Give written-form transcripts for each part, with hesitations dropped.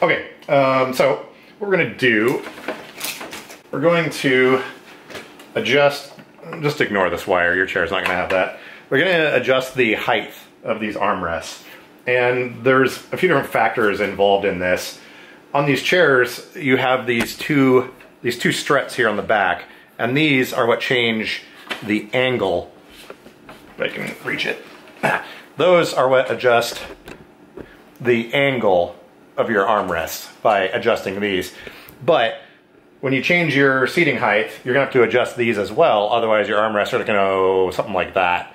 Okay, so what we're going to do, we're going to adjust, just ignore this wire, your chair's not going to have that. We're going to adjust the height of these armrests. And there's a few different factors involved in this. On these chairs, you have these two struts here on the back, and these are what change the angle. I can reach it. Those are what adjust the angle of your armrest by adjusting these. But when you change your seating height, you're gonna have to adjust these as well, otherwise your armrests are gonna go something like that.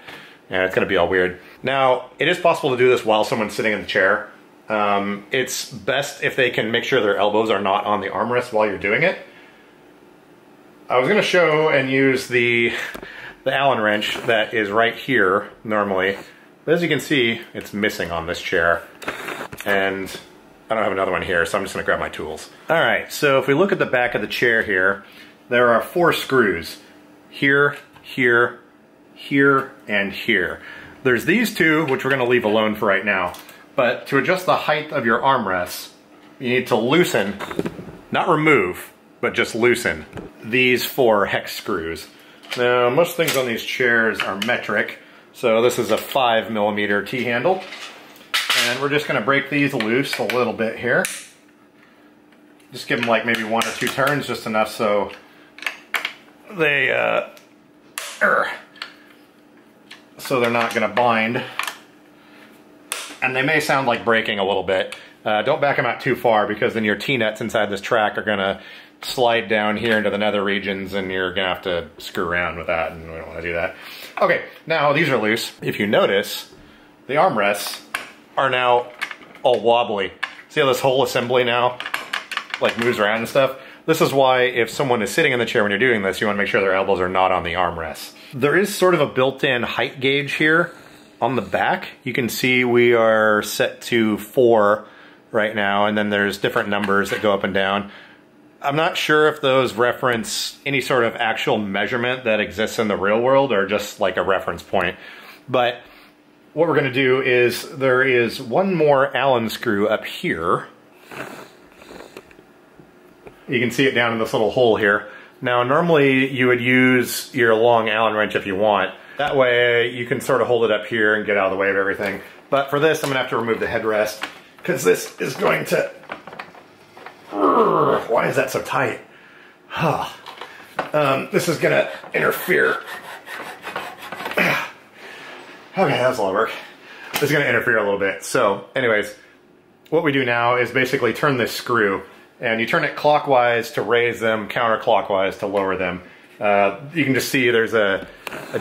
And it's gonna be all weird. Now, it is possible to do this while someone's sitting in the chair. It's best if they can make sure their elbows are not on the armrest while you're doing it. I was gonna show and use the Allen wrench that is right here normally, but as you can see, it's missing on this chair. And I don't have another one here, so I'm just gonna grab my tools. All right, so if we look at the back of the chair here, there are 4 screws. Here, here, here, and here. There's these 2, which we're gonna leave alone for right now. But to adjust the height of your armrests, you need to loosen, not remove, but just loosen these 4 hex screws. Now, most things on these chairs are metric, so this is a 5mm T-handle. And we're just going to break these loose a little bit here. Just give them like maybe 1 or 2 turns, just enough so they, so they're not going to bind. And they may sound like breaking a little bit. Don't back them out too far, because then your T-nuts inside this track are going to slide down here into the nether regions, and you're going to have to screw around with that, and we don't want to do that. Okay, now these are loose. If you notice, the armrests are now all wobbly. See how this whole assembly now like moves around and stuff? This is why if someone is sitting in the chair when you're doing this, you want to make sure their elbows are not on the armrests. There is sort of a built-in height gauge here on the back. You can see we are set to 4 right now, and then there's different numbers that go up and down. I'm not sure if those reference any sort of actual measurement that exists in the real world or just like a reference point, but what we're going to do is there is 1 more Allen screw up here. You can see it down in this little hole here. Now, normally you would use your long Allen wrench if you want. That way you can sort of hold it up here and get out of the way of everything. But for this, I'm going to have to remove the headrest because this is going to... Why is that so tight? This is going to interfere. Okay, that's a lot of work. This is going to interfere a little bit. So anyways, what we do now is basically turn this screw, and you turn it clockwise to raise them, counterclockwise to lower them. You can just see there's a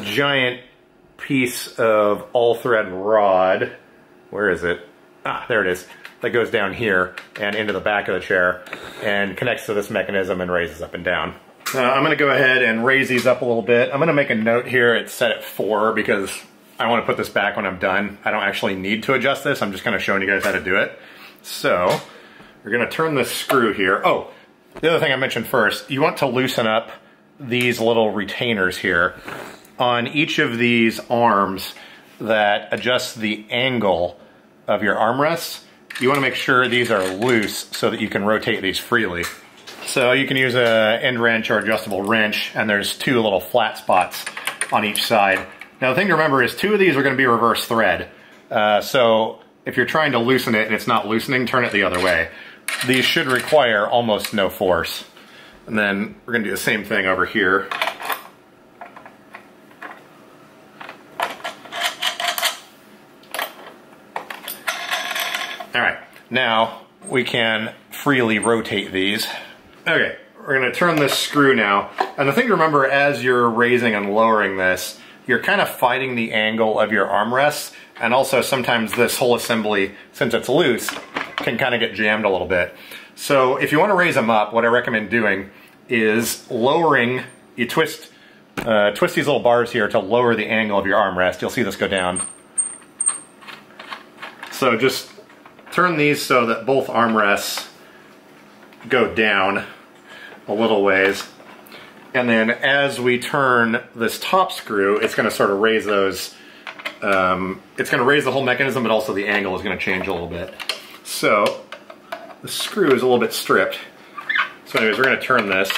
giant piece of all-thread rod. Where is it? Ah, there it is. That goes down here and into the back of the chair and connects to this mechanism and raises up and down. I'm going to go ahead and raise these up a little bit. I'm going to make a note here. It's set at 4 because I want to put this back when I'm done. I don't actually need to adjust this. I'm just kind of showing you guys how to do it. So we're going to turn this screw here. Oh, the other thing I mentioned first, you want to loosen up these little retainers here on each of these arms that adjust the angle of your armrests. You want to make sure these are loose so that you can rotate these freely. So you can use an end wrench or adjustable wrench, and there's 2 little flat spots on each side. Now the thing to remember is 2 of these are going to be reverse thread, so if you're trying to loosen it and it's not loosening, turn it the other way. These should require almost no force. And then we're going to do the same thing over here. Alright, now we can freely rotate these. Okay, we're going to turn this screw now, and the thing to remember as you're raising and lowering this, you're kind of fighting the angle of your armrests, and also sometimes this whole assembly, since it's loose, can kind of get jammed a little bit. So if you want to raise them up, what I recommend doing is lowering, you twist these little bars here to lower the angle of your armrest. You'll see this go down. So just turn these so that both armrests go down a little ways. And then as we turn this top screw, it's going to sort of raise those, it's going to raise the whole mechanism, but also the angle is going to change a little bit. So the screw is a little bit stripped. So anyways, we're going to turn this.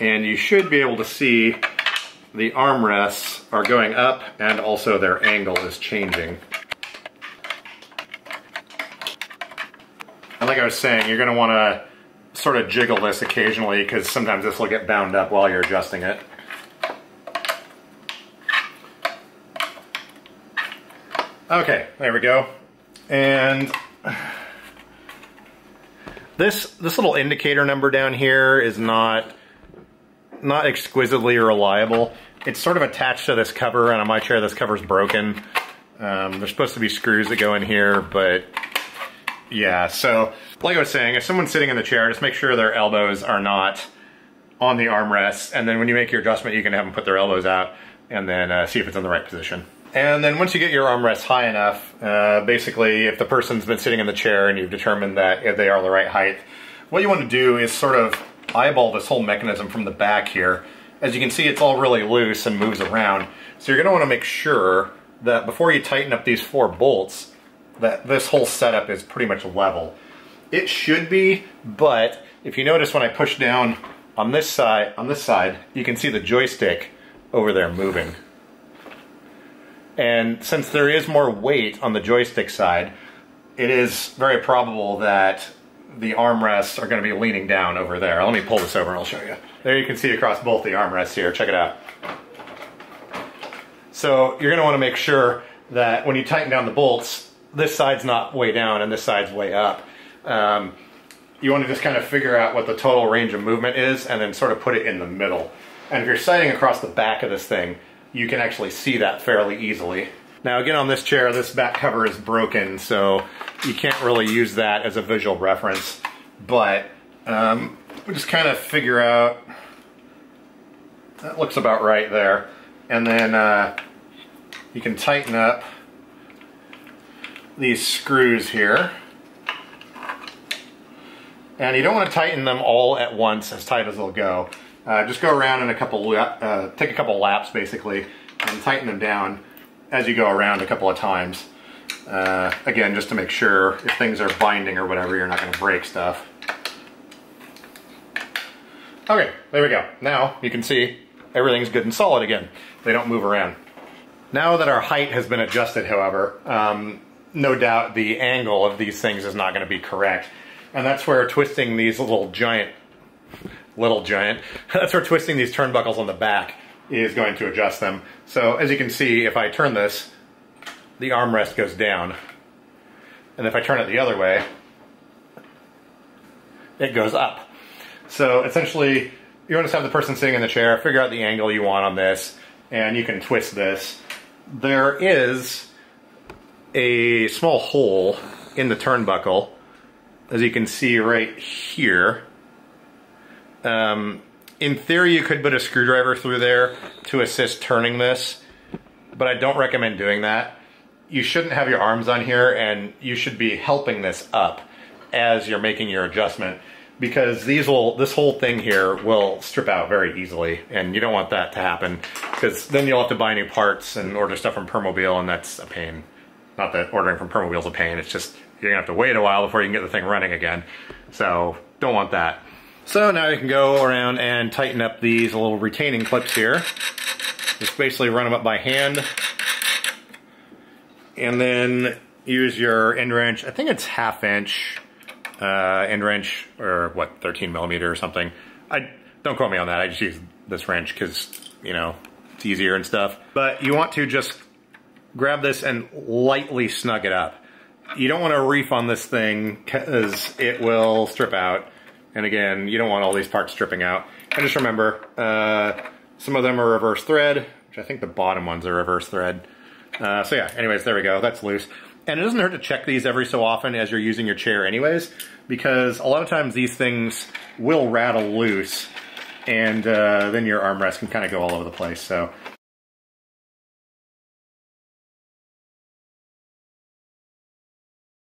And you should be able to see the armrests are going up and also their angle is changing. And like I was saying, you're going to want to sort of jiggle this occasionally because sometimes this will get bound up while you're adjusting it. Okay, there we go. And this little indicator number down here is not exquisitely reliable. It's sort of attached to this cover, and on my chair this cover's broken. There's supposed to be screws that go in here, but yeah, so like I was saying, if someone's sitting in the chair, just make sure their elbows are not on the armrests, and then when you make your adjustment you can have them put their elbows out and then see if it's in the right position. And then once you get your armrests high enough, basically if the person's been sitting in the chair and you've determined that if they are the right height, what you want to do is sort of eyeball this whole mechanism from the back here. As you can see, it's all really loose and moves around. So you're going to want to make sure that before you tighten up these four bolts, that this whole setup is pretty much level. It should be, but if you notice when I push down on this side, you can see the joystick over there moving. And since there is more weight on the joystick side, it is very probable that the armrests are going to be leaning down over there. Let me pull this over and I'll show you. There you can see across both the armrests here. Check it out. So you're going to want to make sure that when you tighten down the bolts, this side's not way down and this side's way up. You want to just kind of figure out what the total range of movement is and then sort of put it in the middle. And if you're sighting across the back of this thing, you can actually see that fairly easily. Now again, on this chair, this back cover is broken, so you can't really use that as a visual reference, but we just kind of figure out, that looks about right there. And then you can tighten up these screws here. And you don't want to tighten them all at once, as tight as they'll go. Just go around in a couple, take a couple laps basically, and tighten them down as you go around a couple of times. Again, just to make sure if things are binding or whatever, you're not going to break stuff. Okay, there we go. Now you can see everything's good and solid again. They don't move around. Now that our height has been adjusted, however, no doubt the angle of these things is not going to be correct. And that's where twisting these that's where twisting these turnbuckles on the back is going to adjust them. So as you can see, if I turn this, the armrest goes down. And if I turn it the other way, it goes up. So essentially, you want to have the person sitting in the chair, figure out the angle you want on this, and you can twist this. There is a small hole in the turnbuckle, as you can see right here. In theory, you could put a screwdriver through there to assist turning this, but I don't recommend doing that. You shouldn't have your arms on here, and you should be helping this up as you're making your adjustment, because this whole thing here will strip out very easily, and you don't want that to happen, because then you'll have to buy new parts and order stuff from Permobil, and that's a pain. Not that ordering from Permobil is a pain, it's just you're going to have to wait a while before you can get the thing running again, so don't want that. So now you can go around and tighten up these little retaining clips here. Just basically run them up by hand. And then use your end wrench, I think it's ½ inch end wrench, or what, 13 millimeter or something. Don't quote me on that, I just use this wrench because, you know, it's easier and stuff. But you want to just grab this and lightly snug it up. You don't want to reef on this thing because it will strip out. And again, you don't want all these parts stripping out. And just remember, some of them are reverse thread, which I think the bottom ones are reverse thread. So yeah, anyways, there we go, that's loose. And it doesn't hurt to check these every so often as you're using your chair anyways, because a lot of times these things will rattle loose, and then your armrest can kind of go all over the place. So